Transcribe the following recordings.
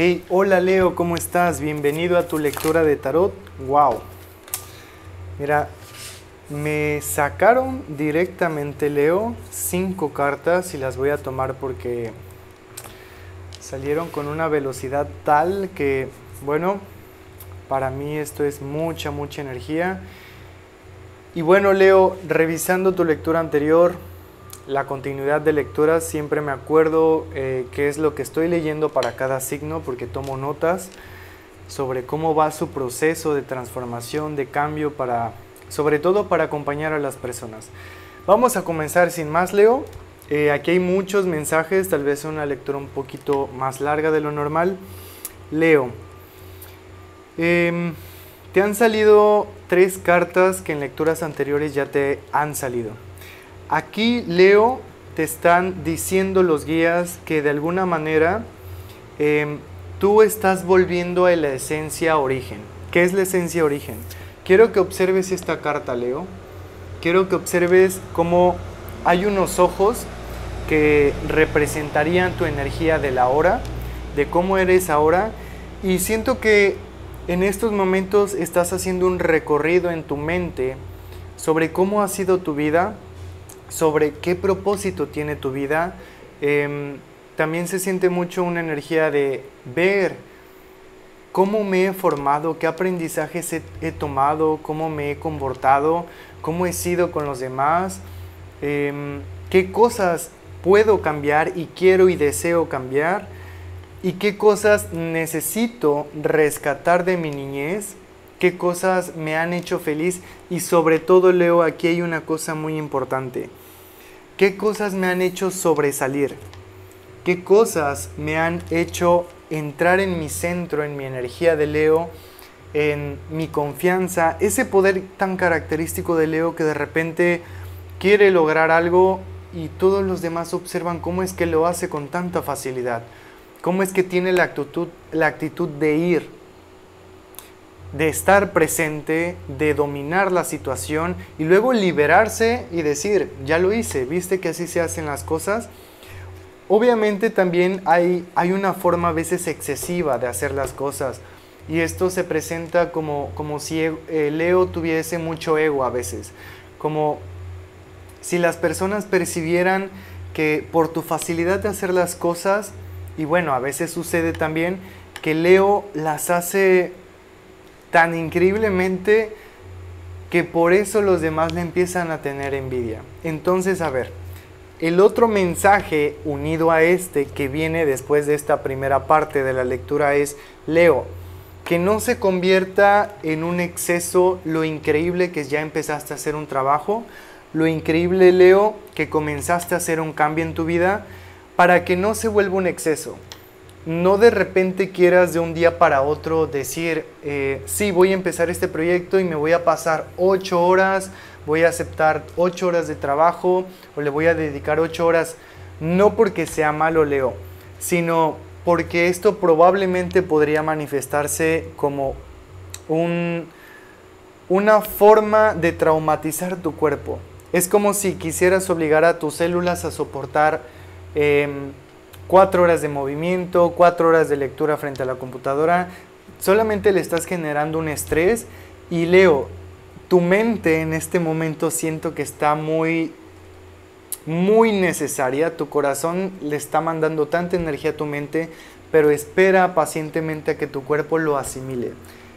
Hey, hola Leo, ¿cómo estás? Bienvenido a tu lectura de tarot. Wow. Mira, me sacaron directamente, Leo, 5 cartas y las voy a tomar porque salieron con una velocidad tal que, bueno, para mí esto es mucha energía. Y bueno, Leo, revisando tu lectura anterior, la continuidad de lecturas, siempre me acuerdo qué es lo que estoy leyendo para cada signo, porque tomo notas sobre cómo va su proceso de transformación, de cambio, sobre todo para acompañar a las personas. Vamos a comenzar sin más, Leo. Aquí hay muchos mensajes, tal vez una lectura un poquito más larga de lo normal. Leo, te han salido 3 cartas que en lecturas anteriores ya te han salido. Aquí, Leo, te están diciendo los guías que de alguna manera tú estás volviendo a la esencia origen. ¿Qué es la esencia origen? Quiero que observes esta carta, Leo. Quiero que observes cómo hay unos ojos que representarían tu energía de la hora, de cómo eres ahora. Y siento que en estos momentos estás haciendo un recorrido en tu mente sobre cómo ha sido tu vida, sobre qué propósito tiene tu vida. También se siente mucho una energía de ver cómo me he formado, qué aprendizajes he tomado, cómo me he comportado, cómo he sido con los demás, qué cosas puedo cambiar y quiero y deseo cambiar, y qué cosas necesito rescatar de mi niñez, qué cosas me han hecho feliz. Y sobre todo, Leo, aquí hay una cosa muy importante: qué cosas me han hecho sobresalir, qué cosas me han hecho entrar en mi centro, en mi energía de Leo, en mi confianza, ese poder tan característico de Leo que de repente quiere lograr algo y todos los demás observan cómo es que lo hace con tanta facilidad, cómo es que tiene la actitud de ir, de estar presente, de dominar la situación y luego liberarse y decir, ya lo hice, viste que así se hacen las cosas. Obviamente también hay una forma a veces excesiva de hacer las cosas, y esto se presenta como si Leo tuviese mucho ego a veces, como si las personas percibieran que por tu facilidad de hacer las cosas, y bueno, a veces sucede también que Leo las hace tan increíblemente que por eso los demás le empiezan a tener envidia. Entonces, a ver, el otro mensaje unido a este que viene después de esta primera parte de la lectura es, Leo, que no se convierta en un exceso lo increíble que ya empezaste a hacer un trabajo, lo increíble, Leo, que comenzaste a hacer un cambio en tu vida, para que no se vuelva un exceso. No de repente quieras de un día para otro decir, sí, voy a empezar este proyecto y me voy a pasar 8 horas, voy a aceptar 8 horas de trabajo o le voy a dedicar 8 horas, no porque sea malo, Leo, sino porque esto probablemente podría manifestarse como una forma de traumatizar tu cuerpo. Es como si quisieras obligar a tus células a soportar 4 horas de movimiento, 4 horas de lectura frente a la computadora. Solamente le estás generando un estrés. Y Leo, tu mente en este momento siento que está muy necesaria. Tu corazón le está mandando tanta energía a tu mente, pero espera pacientemente a que tu cuerpo lo asimile.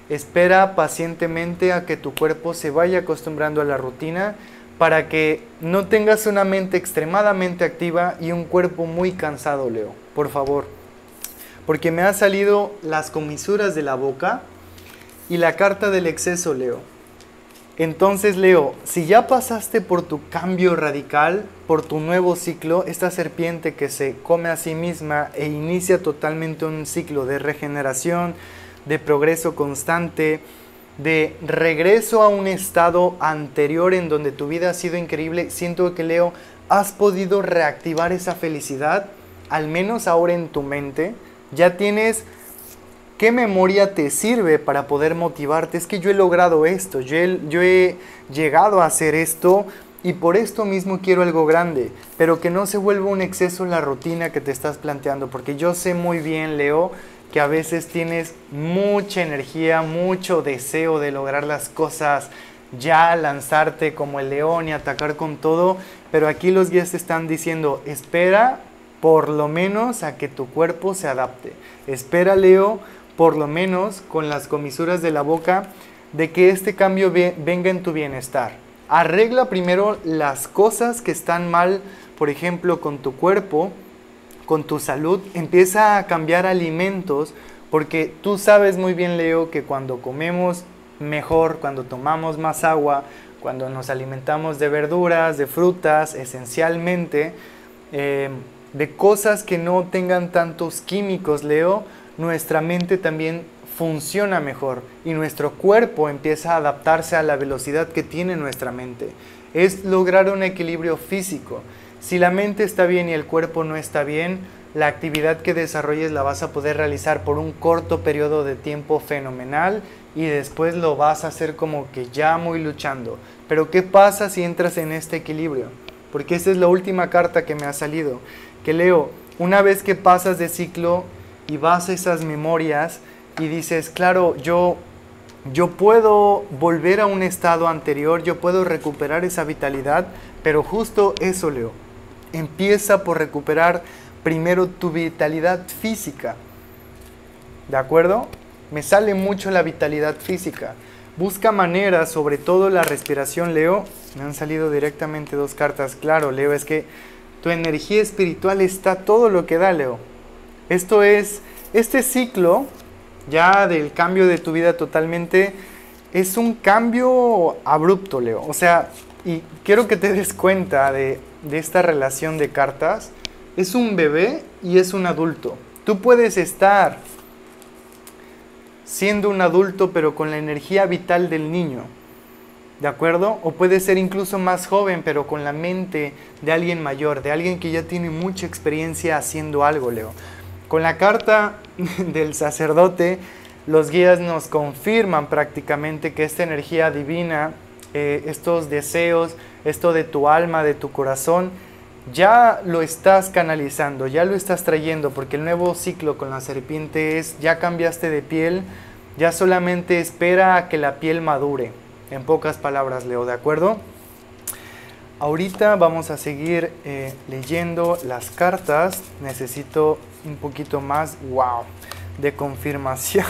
Espera pacientemente a que tu cuerpo se vaya acostumbrando a la rutina, para que no tengas una mente extremadamente activa y un cuerpo muy cansado, Leo, por favor. Porque me han salido las comisuras de la boca y la carta del exceso, Leo. Entonces, Leo, si ya pasaste por tu cambio radical, por tu nuevo ciclo, esta serpiente que se come a sí misma e inicia totalmente un ciclo de regeneración, de progreso constante, de regreso a un estado anterior en donde tu vida ha sido increíble, siento que, Leo, has podido reactivar esa felicidad, al menos ahora en tu mente. Ya tienes qué memoria te sirve para poder motivarte. Es que yo he logrado esto, yo he llegado a hacer esto y por esto mismo quiero algo grande, pero que no se vuelva un exceso en la rutina que te estás planteando, porque yo sé muy bien, Leo, que a veces tienes mucha energía, mucho deseo de lograr las cosas, ya lanzarte como el león y atacar con todo, pero aquí los guías te están diciendo, espera por lo menos a que tu cuerpo se adapte. Espera, Leo, por lo menos con las comisuras de la boca, de que este cambio venga en tu bienestar. Arregla primero las cosas que están mal, por ejemplo, con tu cuerpo, con tu salud. Empieza a cambiar alimentos, porque tú sabes muy bien, Leo, que cuando comemos mejor, cuando tomamos más agua, cuando nos alimentamos de verduras, de frutas, esencialmente, de cosas que no tengan tantos químicos, Leo, nuestra mente también funciona mejor y nuestro cuerpo empieza a adaptarse a la velocidad que tiene nuestra mente. Es lograr un equilibrio físico. Si la mente está bien y el cuerpo no está bien, la actividad que desarrolles la vas a poder realizar por un corto periodo de tiempo fenomenal y después lo vas a hacer como que ya muy luchando. Pero ¿qué pasa si entras en este equilibrio? Porque esta es la última carta que me ha salido. Que Leo, una vez que pasas de ciclo y vas a esas memorias y dices, claro, yo puedo volver a un estado anterior, yo puedo recuperar esa vitalidad, pero justo eso, Leo, empieza por recuperar primero tu vitalidad física, ¿de acuerdo? Me sale mucho la vitalidad física. Busca maneras, sobre todo la respiración, Leo. Me han salido directamente dos cartas. Claro, Leo, es que tu energía espiritual está todo lo que da, Leo. Esto es, este ciclo ya del cambio de tu vida totalmente, es un cambio abrupto, Leo. O sea, y quiero que te des cuenta de esta relación de cartas. Es un bebé y es un adulto. Tú puedes estar siendo un adulto, pero con la energía vital del niño, ¿de acuerdo? O puedes ser incluso más joven, pero con la mente de alguien mayor, de alguien que ya tiene mucha experiencia haciendo algo, Leo. Con la carta del sacerdote, los guías nos confirman prácticamente que esta energía divina, estos deseos, esto de tu alma, de tu corazón, ya lo estás canalizando, ya lo estás trayendo, porque el nuevo ciclo con la serpiente es, ya cambiaste de piel, ya solamente espera a que la piel madure. En pocas palabras, Leo, ¿de acuerdo? Ahorita vamos a seguir leyendo las cartas. Necesito un poquito más, wow, de confirmación.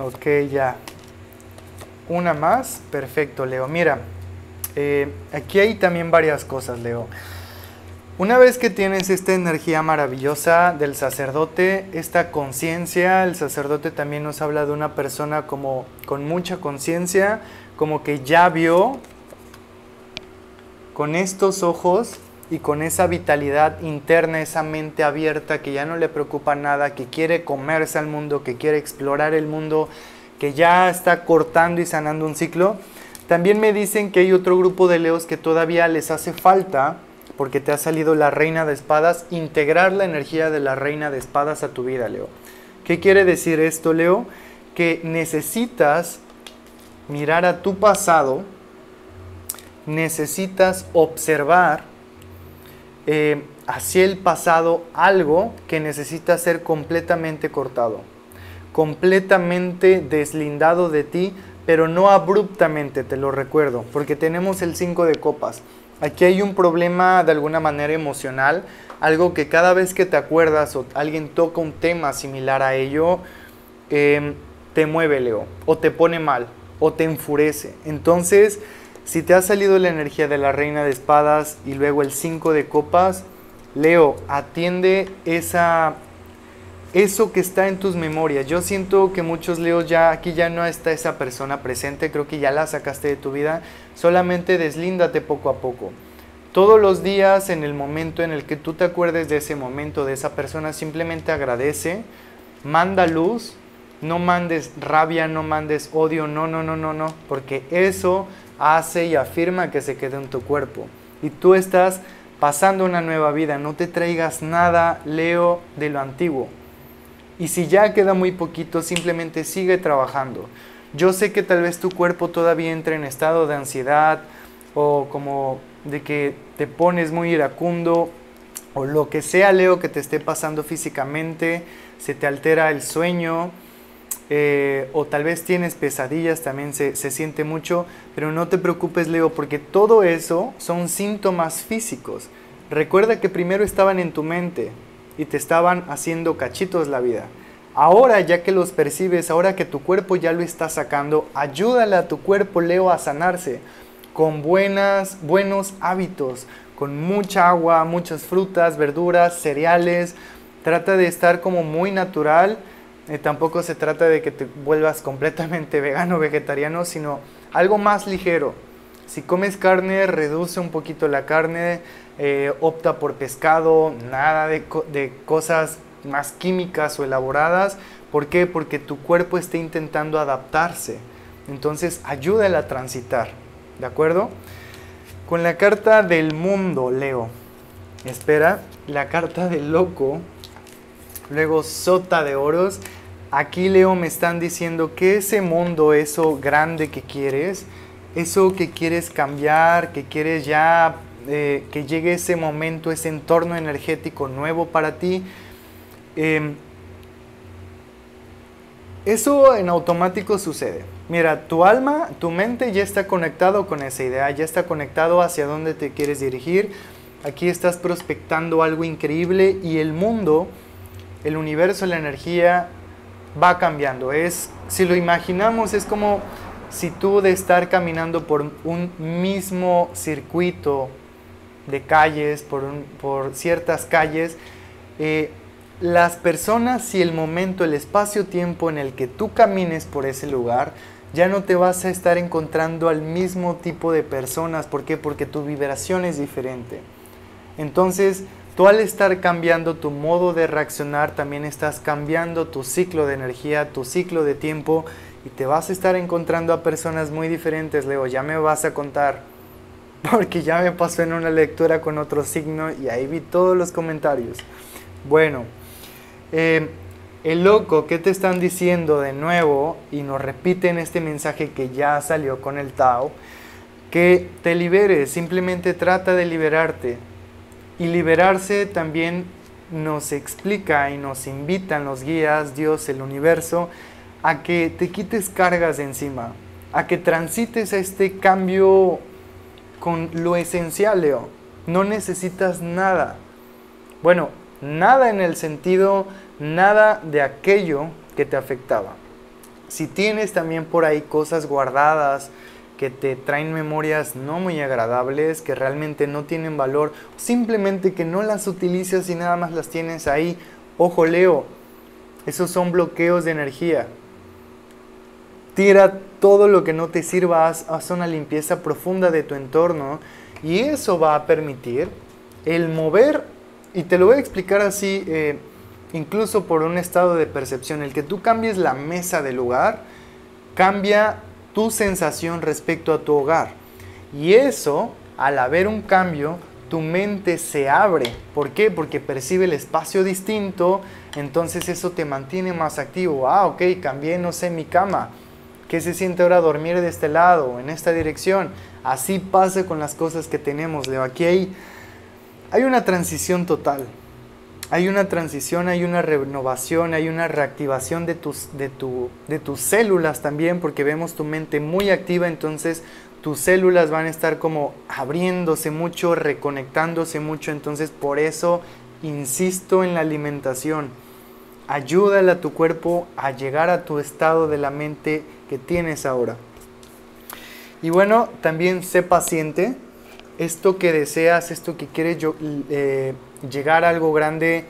Ok, ya. Una más, perfecto, Leo. Mira, aquí hay también varias cosas, Leo. Una vez que tienes esta energía maravillosa del sacerdote, esta conciencia, el sacerdote también nos habla de una persona como con mucha conciencia, como que ya vio con estos ojos y con esa vitalidad interna, esa mente abierta que ya no le preocupa nada, que quiere comerse al mundo, que quiere explorar el mundo, que ya está cortando y sanando un ciclo. También me dicen que hay otro grupo de leos que todavía les hace falta, porque te ha salido la reina de espadas, integrar la energía de la reina de espadas a tu vida, Leo. ¿Qué quiere decir esto, Leo? Que necesitas mirar a tu pasado, necesitas observar hacia el pasado algo que necesita ser completamente cortado, completamente deslindado de ti, pero no abruptamente, te lo recuerdo, porque tenemos el 5 de copas. Aquí hay un problema de alguna manera emocional, algo que cada vez que te acuerdas o alguien toca un tema similar a ello, te mueve, Leo, o te pone mal, o te enfurece. Entonces, si te ha salido la energía de la reina de espadas y luego el 5 de copas, Leo, atiende eso que está en tus memorias. Yo siento que muchos leos ya, aquí ya no está esa persona presente, creo que ya la sacaste de tu vida, solamente deslíndate poco a poco. Todos los días, en el momento en el que tú te acuerdes de ese momento, de esa persona, simplemente agradece, manda luz, no mandes rabia, no mandes odio, no, porque eso hace y afirma que se quede en tu cuerpo. Y tú estás pasando una nueva vida, no te traigas nada, Leo, de lo antiguo. Y si ya queda muy poquito, simplemente sigue trabajando. Yo sé que tal vez tu cuerpo todavía entra en estado de ansiedad o como de que te pones muy iracundo. o lo que sea, Leo, que te esté pasando físicamente, se te altera el sueño, o tal vez tienes pesadillas, también se siente mucho, pero no te preocupes, Leo, porque todo eso son síntomas físicos. Recuerda que primero estaban en tu mente y te estaban haciendo cachitos la vida. Ahora ya que los percibes, ahora que tu cuerpo ya lo está sacando, ayúdale a tu cuerpo, Leo, a sanarse con buenos hábitos, con mucha agua, muchas frutas, verduras, cereales. Trata de estar como muy natural. Tampoco se trata de que te vuelvas completamente vegano o vegetariano, sino algo más ligero. Si comes carne, reduce un poquito la carne, opta por pescado, nada de cosas más químicas o elaboradas. ¿Por qué? Porque tu cuerpo está intentando adaptarse. Entonces, ayúdala a transitar, ¿de acuerdo? Con la carta del mundo, Leo. Espera, la carta del loco. Luego Sota de Oros. Aquí, Leo, me están diciendo que ese mundo, eso grande que quieres, eso que quieres cambiar, que quieres ya que llegue ese momento, ese entorno energético nuevo para ti, eso en automático sucede. Mira, tu alma, tu mente ya está conectado con esa idea, ya está conectado hacia dónde te quieres dirigir. Aquí estás prospectando algo increíble y el mundo, el universo, la energía va cambiando. Es, si lo imaginamos, es como si tú de estar caminando por un mismo circuito de calles, por ciertas calles, las personas y el momento, el espacio-tiempo en el que tú camines por ese lugar, ya no te vas a estar encontrando al mismo tipo de personas. ¿Por qué? Porque tu vibración es diferente. Entonces, tú al estar cambiando tu modo de reaccionar, también estás cambiando tu ciclo de energía, tu ciclo de tiempo, y te vas a estar encontrando a personas muy diferentes, Leo. Ya me vas a contar, porque ya me pasó en una lectura con otro signo y ahí vi todos los comentarios. Bueno, el loco, ¿qué te están diciendo de nuevo? Y nos repiten este mensaje que ya salió con el Tao, que te liberes, simplemente trata de liberarte. Y liberarse también nos explica y nos invitan los guías, Dios, el universo, a que te quites cargas de encima, a que transites a este cambio con lo esencial, Leo. No necesitas nada. Bueno, nada en el sentido, nada de aquello que te afectaba. Si tienes también por ahí cosas guardadas, que te traen memorias no muy agradables, que realmente no tienen valor, simplemente que no las utilizas y nada más las tienes ahí. Ojo, Leo, esos son bloqueos de energía. Tira todo lo que no te sirva, haz una limpieza profunda de tu entorno y eso va a permitir el mover, y te lo voy a explicar así, incluso por un estado de percepción, el que tú cambies la mesa de lugar, cambia tu sensación respecto a tu hogar. Y eso, al haber un cambio, tu mente se abre. ¿Por qué? Porque percibe el espacio distinto, entonces eso te mantiene más activo. Ah, ok, cambié, no sé, mi cama. ¿Qué se siente ahora dormir de este lado, en esta dirección? Así pasa con las cosas que tenemos, Leo. Aquí hay una transición total. Hay una transición, hay una renovación, hay una reactivación de tus células también, porque vemos tu mente muy activa, entonces tus células van a estar como abriéndose mucho, reconectándose mucho. Entonces por eso insisto en la alimentación. Ayúdale a tu cuerpo a llegar a tu estado de la mente que tienes ahora. Y bueno, también sé paciente. Esto que deseas, esto que quieres llegar a algo grande,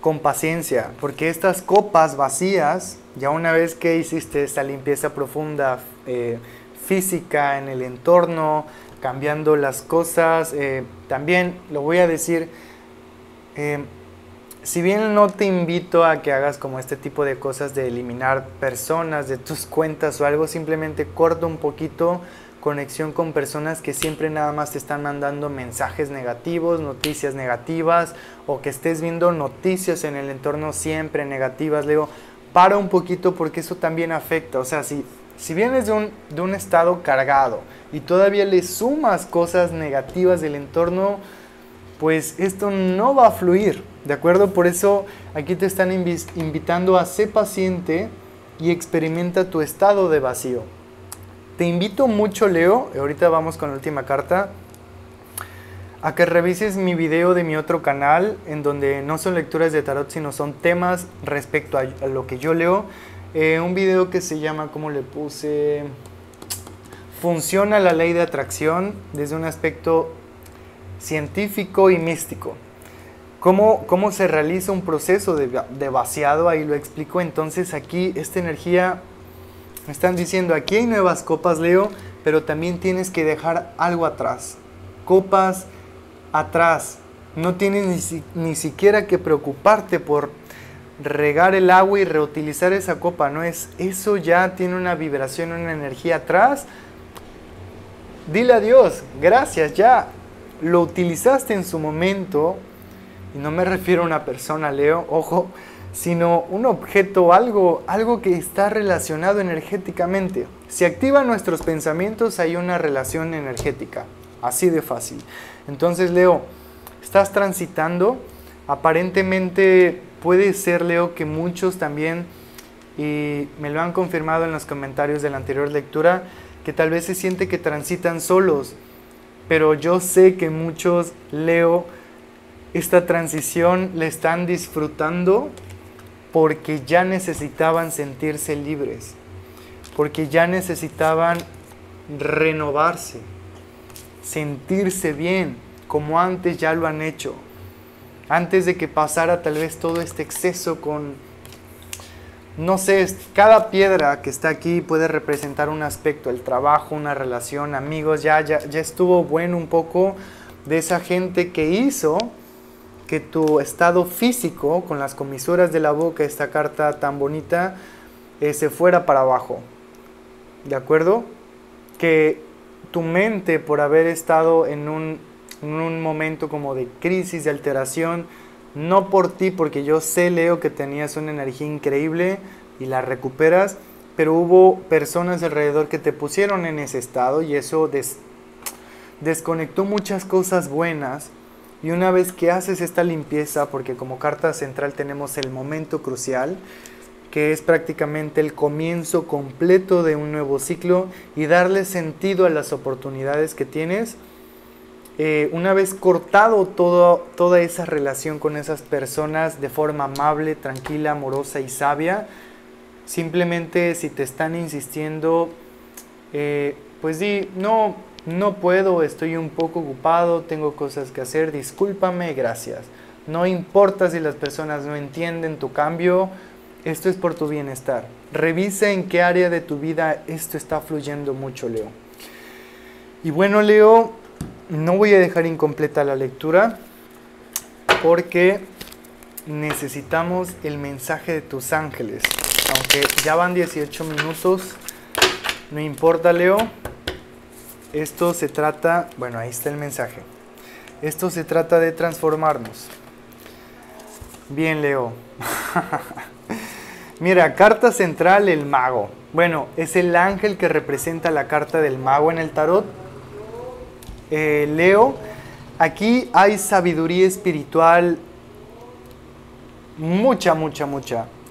con paciencia, porque estas copas vacías, ya una vez que hiciste esta limpieza profunda física en el entorno, cambiando las cosas, también lo voy a decir, si bien no te invito a que hagas como este tipo de cosas de eliminar personas de tus cuentas o algo, simplemente corta un poquito conexión con personas que siempre nada más te están mandando mensajes negativos, noticias negativas, o que estés viendo noticias en el entorno siempre negativas, Leo. Para un poquito, porque eso también afecta. O sea, si vienes de un estado cargado y todavía le sumas cosas negativas del entorno, pues esto no va a fluir, ¿de acuerdo? Por eso aquí te están invitando a ser paciente y experimenta tu estado de vacío. Te invito mucho, Leo, ahorita vamos con la última carta, a que revises mi video de mi otro canal, en donde no son lecturas de tarot, sino son temas respecto a lo que yo leo. Un video que se llama, ¿cómo le puse? Funciona la ley de atracción desde un aspecto científico y místico. ¿Cómo se realiza un proceso de vaciado? Ahí lo explico. Entonces aquí esta energía, me están diciendo, aquí hay nuevas copas, Leo, pero también tienes que dejar algo atrás. Copas atrás. No tienes ni siquiera que preocuparte por regar el agua y reutilizar esa copa. No es eso, ya tiene una vibración, una energía atrás. Dile a Dios, gracias, ya lo utilizaste en su momento. Y no me refiero a una persona, Leo, ojo, sino un objeto, algo que está relacionado energéticamente. Si activan nuestros pensamientos, hay una relación energética, así de fácil. Entonces, Leo, estás transitando, aparentemente puede ser, Leo, que muchos también, y me lo han confirmado en los comentarios de la anterior lectura, que tal vez se siente que transitan solos, pero yo sé que muchos, Leo, esta transición la están disfrutando porque ya necesitaban sentirse libres, porque ya necesitaban renovarse, sentirse bien, como antes ya lo han hecho, antes de que pasara tal vez todo este exceso con, no sé, cada piedra que está aquí puede representar un aspecto, el trabajo, una relación, amigos, ya estuvo bueno un poco de esa gente que hizo que tu estado físico, con las comisuras de la boca, esta carta tan bonita, se fuera para abajo, ¿de acuerdo? Que tu mente, por haber estado en un momento como de crisis, de alteración, no por ti, porque yo sé, Leo, que tenías una energía increíble y la recuperas, pero hubo personas alrededor que te pusieron en ese estado y eso desconectó muchas cosas buenas. Y una vez que haces esta limpieza, porque como carta central tenemos el momento crucial, que es prácticamente el comienzo completo de un nuevo ciclo y darle sentido a las oportunidades que tienes. Una vez cortado toda esa relación con esas personas de forma amable, tranquila, amorosa y sabia, simplemente si te están insistiendo, pues di, no puedo, estoy un poco ocupado, tengo cosas que hacer, discúlpame, gracias. No importa si las personas no entienden tu cambio, esto es por tu bienestar. Revisa en qué área de tu vida esto está fluyendo mucho, Leo. Y bueno, Leo, no voy a dejar incompleta la lectura porque necesitamos el mensaje de tus ángeles. Aunque ya van 18 minutos, no importa, Leo. Esto se trata, bueno, ahí está el mensaje. Esto se trata de transformarnos. Bien, Leo. Mira, carta central, el mago. Bueno, es el ángel que representa la carta del mago en el tarot. Leo, aquí hay sabiduría espiritual, mucha.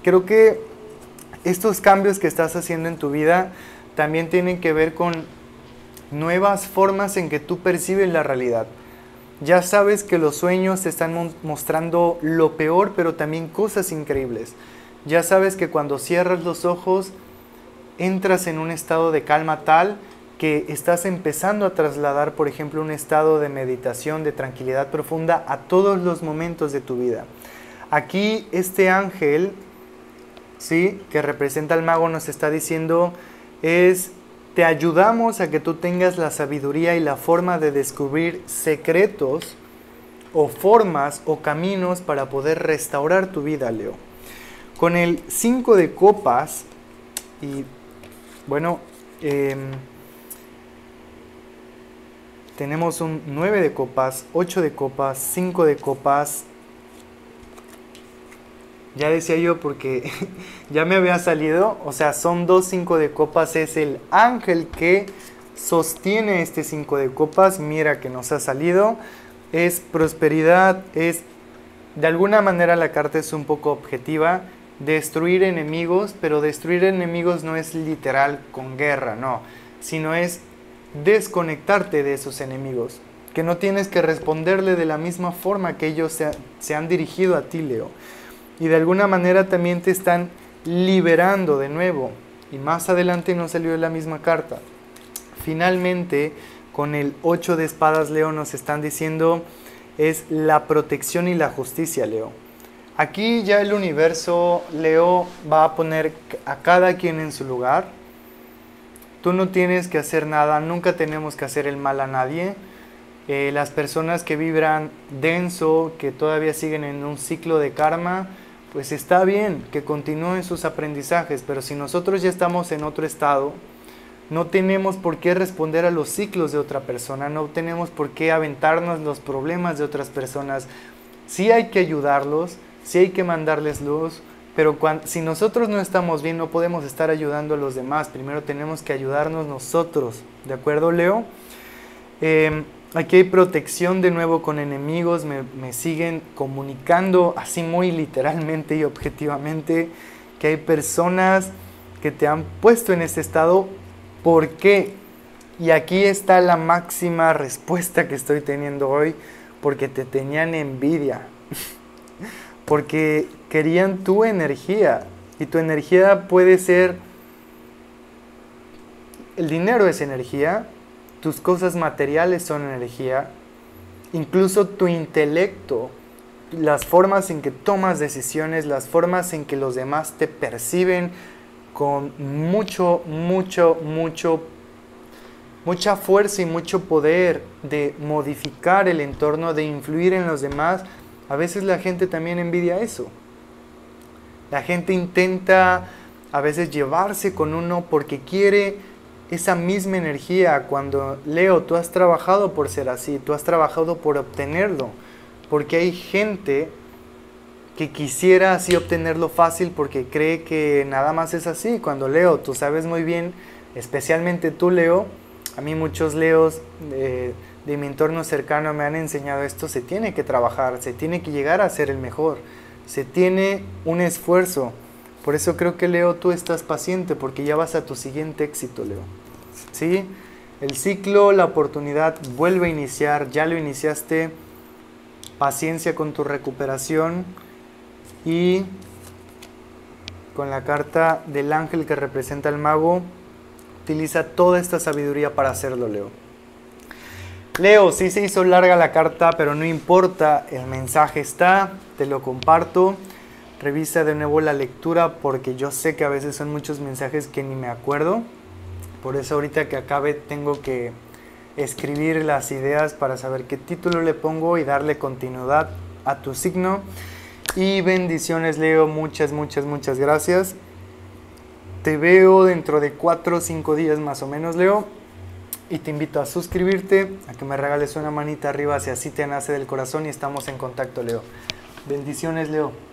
Creo que estos cambios que estás haciendo en tu vida también tienen que ver con nuevas formas en que tú percibes la realidad. Ya sabes que los sueños te están mostrando lo peor, pero también cosas increíbles. Ya sabes que cuando cierras los ojos, entras en un estado de calma tal que estás empezando a trasladar, por ejemplo, un estado de meditación, de tranquilidad profunda a todos los momentos de tu vida. Aquí este ángel, ¿sí?, que representa al mago, nos está diciendo, te ayudamos a que tú tengas la sabiduría y la forma de descubrir secretos o formas o caminos para poder restaurar tu vida, Leo. Con el 5 de copas, y bueno, tenemos un 9 de copas, 8 de copas, 5 de copas. Ya decía yo porque ya me había salido. O sea, son 2 5 de copas. Es el ángel que sostiene este 5 de copas. Mira que nos ha salido. es prosperidad, es, de alguna manera la carta es un poco objetiva, destruir enemigos, pero destruir enemigos no es literal con guerra, no, sino es desconectarte de esos enemigos, que no tienes que responderle de la misma forma que ellos se han dirigido a ti, Leo, y de alguna manera también te están liberando de nuevo, y más adelante no salió la misma carta. Finalmente, con el 8 de espadas, Leo, nos están diciendo es la protección y la justicia, Leo. Aquí ya el universo, Leo, va a poner a cada quien en su lugar. Tú no tienes que hacer nada, nunca tenemos que hacer el mal a nadie. Las personas que vibran denso, que todavía siguen en un ciclo de karma, pues está bien que continúen sus aprendizajes, pero si nosotros ya estamos en otro estado, no tenemos por qué responder a los ciclos de otra persona, no tenemos por qué aventarnos los problemas de otras personas. Sí hay que ayudarlos, sí hay que mandarles luz, pero si nosotros no estamos bien, no podemos estar ayudando a los demás. Primero tenemos que ayudarnos nosotros, ¿de acuerdo, Leo? Aquí hay protección de nuevo con enemigos, me siguen comunicando así muy literalmente y objetivamente que hay personas que te han puesto en este estado. ¿Por qué? Y aquí está la máxima respuesta que estoy teniendo hoy, porque te tenían envidia, porque querían tu energía, y tu energía puede ser, el dinero es energía, tus cosas materiales son energía, incluso tu intelecto, las formas en que tomas decisiones, las formas en que los demás te perciben con mucha fuerza y mucho poder de modificar el entorno, de influir en los demás. A veces la gente también envidia eso. La gente intenta a veces llevarse con uno porque quiere esa misma energía, cuando, Leo, tú has trabajado por ser así, tú has trabajado por obtenerlo, porque hay gente que quisiera así obtenerlo fácil porque cree que nada más es así, cuando, Leo, tú sabes muy bien, especialmente tú, Leo, a mí muchos Leos de mi entorno cercano me han enseñado esto, se tiene que trabajar, se tiene que llegar a ser el mejor, se tiene un esfuerzo. Por eso creo que, Leo, tú estás paciente, porque ya vas a tu siguiente éxito, Leo. ¿Sí? El ciclo, la oportunidad, vuelve a iniciar, ya lo iniciaste. Paciencia con tu recuperación. Y con la carta del ángel que representa al mago, utiliza toda esta sabiduría para hacerlo, Leo. Leo, sí se hizo larga la carta, pero no importa, el mensaje está, te lo comparto. Revisa de nuevo la lectura porque yo sé que a veces son muchos mensajes que ni me acuerdo. Por eso ahorita que acabe tengo que escribir las ideas para saber qué título le pongo y darle continuidad a tu signo. Y bendiciones, Leo. Muchas gracias. Te veo dentro de 4 o 5 días más o menos, Leo. Y te invito a suscribirte, a que me regales una manita arriba si así te nace del corazón y estamos en contacto, Leo. Bendiciones, Leo.